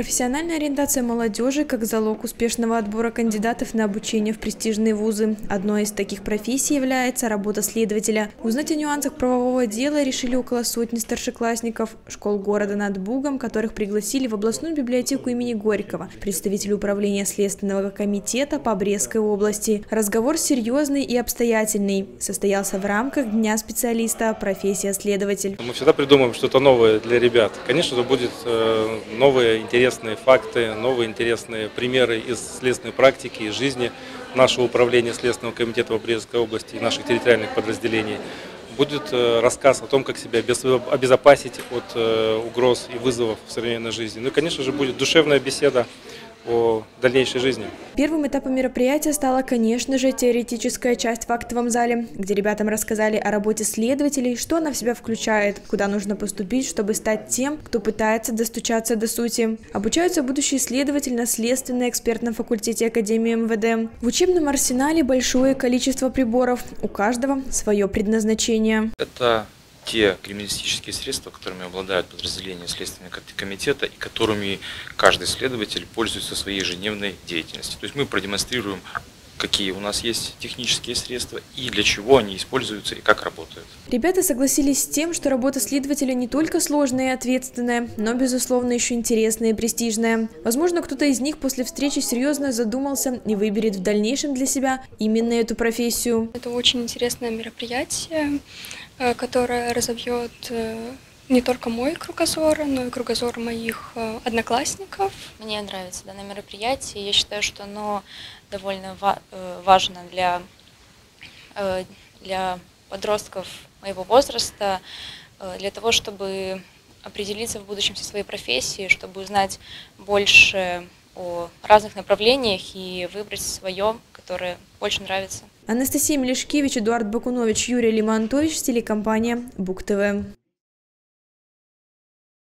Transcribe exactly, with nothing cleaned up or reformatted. Профессиональная ориентация молодежи как залог успешного отбора кандидатов на обучение в престижные вузы. Одной из таких профессий является работа следователя. Узнать о нюансах правового дела решили около сотни старшеклассников школ города над Бугом, которых пригласили в областную библиотеку имени Горького, представители управления Следственного комитета по Брестской области. Разговор серьезный и обстоятельный. Состоялся в рамках Дня специалиста «Профессия следователь». Мы всегда придумываем что-то новое для ребят. Конечно, это будет новые интересные Интересные факты, новые интересные примеры из следственной практики, из жизни нашего управления Следственного комитета Брестской области и наших территориальных подразделений. Будет рассказ о том, как себя обезопасить от угроз и вызовов в современной жизни. Ну и, конечно же, будет душевная беседа о дальнейшей жизни. Первым этапом мероприятия стала, конечно же, теоретическая часть в актовом зале, где ребятам рассказали о работе следователей, что она в себя включает, куда нужно поступить, чтобы стать тем, кто пытается достучаться до сути. Обучаются будущие следователи на следственно-экспертном факультете Академии МВД. В учебном арсенале большое количество приборов, у каждого свое предназначение. Это те криминалистические средства, которыми обладают подразделения Следственного комитета и которыми каждый следователь пользуется в своей ежедневной деятельности. То есть мы продемонстрируем, какие у нас есть технические средства и для чего они используются и как работают. Ребята согласились с тем, что работа следователя не только сложная и ответственная, но, безусловно, еще интересная и престижная. Возможно, кто-то из них после встречи серьезно задумался и выберет в дальнейшем для себя именно эту профессию. Это очень интересное мероприятие, которое разовьет не только мой кругозор, но и кругозор моих одноклассников. Мне нравится данное мероприятие. Я считаю, что оно довольно важно для, для подростков моего возраста, для того, чтобы определиться в будущем со своей профессией, чтобы узнать больше о разных направлениях и выбрать свое, которое больше нравится. Анастасия Мелишкевич, Эдуард Бакунович, Юрий Лимантович, телекомпания Буг-ТВ.